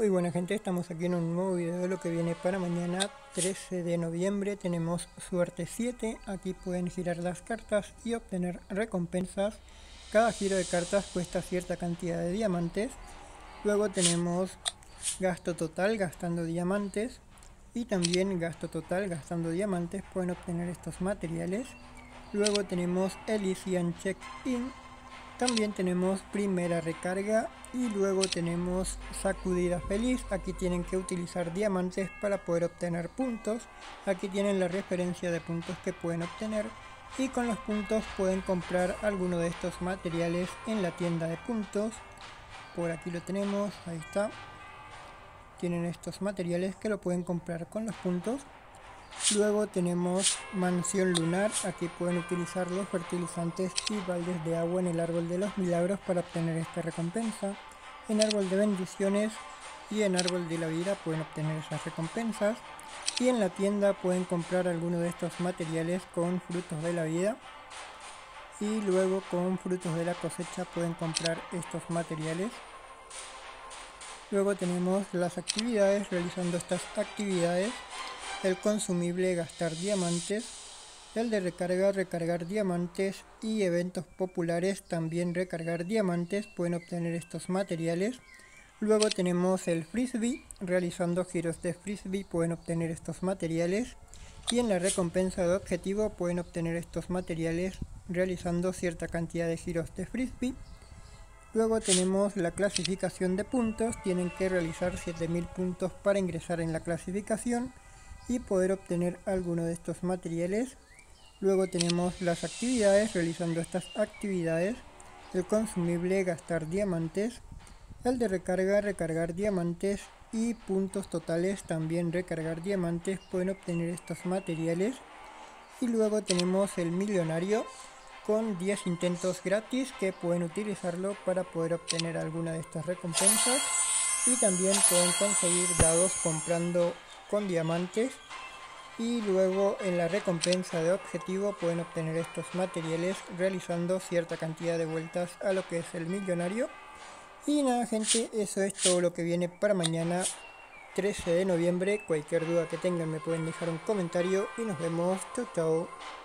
Muy buena gente, estamos aquí en un nuevo video de lo que viene para mañana 13 de noviembre. Tenemos suerte 7, aquí pueden girar las cartas y obtener recompensas. Cada giro de cartas cuesta cierta cantidad de diamantes. Luego tenemos gasto total gastando diamantes y también gasto total gastando diamantes, pueden obtener estos materiales. Luego tenemos Elysian Check-in. También tenemos primera recarga y luego tenemos sacudida feliz. Aquí tienen que utilizar diamantes para poder obtener puntos. Aquí tienen la referencia de puntos que pueden obtener y con los puntos pueden comprar alguno de estos materiales en la tienda de puntos. Por aquí lo tenemos, ahí está. Tienen estos materiales que lo pueden comprar con los puntos. Luego tenemos Mansión Lunar, aquí pueden utilizar los fertilizantes y baldes de agua en el Árbol de los Milagros para obtener esta recompensa. En Árbol de Bendiciones y en Árbol de la Vida pueden obtener esas recompensas. Y en la tienda pueden comprar alguno de estos materiales con frutos de la vida. Y luego con frutos de la cosecha pueden comprar estos materiales. Luego tenemos las actividades, realizando estas actividades. El consumible, gastar diamantes. El de recarga, recargar diamantes. Y eventos populares, también recargar diamantes. Pueden obtener estos materiales. Luego tenemos el frisbee. Realizando giros de frisbee pueden obtener estos materiales. Y en la recompensa de objetivo pueden obtener estos materiales realizando cierta cantidad de giros de frisbee. Luego tenemos la clasificación de puntos. Tienen que realizar 7000 puntos para ingresar en la clasificación y poder obtener alguno de estos materiales. Luego tenemos las actividades, realizando estas actividades. El consumible, gastar diamantes. El de recarga, recargar diamantes. Y puntos totales, también recargar diamantes, pueden obtener estos materiales. Y luego tenemos el millonario, con 10 intentos gratis que pueden utilizarlo para poder obtener alguna de estas recompensas. Y también pueden conseguir dados comprando con diamantes. Y luego en la recompensa de objetivo pueden obtener estos materiales realizando cierta cantidad de vueltas a lo que es el millonario. Y nada gente, eso es todo lo que viene para mañana 13 de noviembre. Cualquier duda que tengan me pueden dejar un comentario y nos vemos. Chau chau.